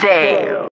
Dale.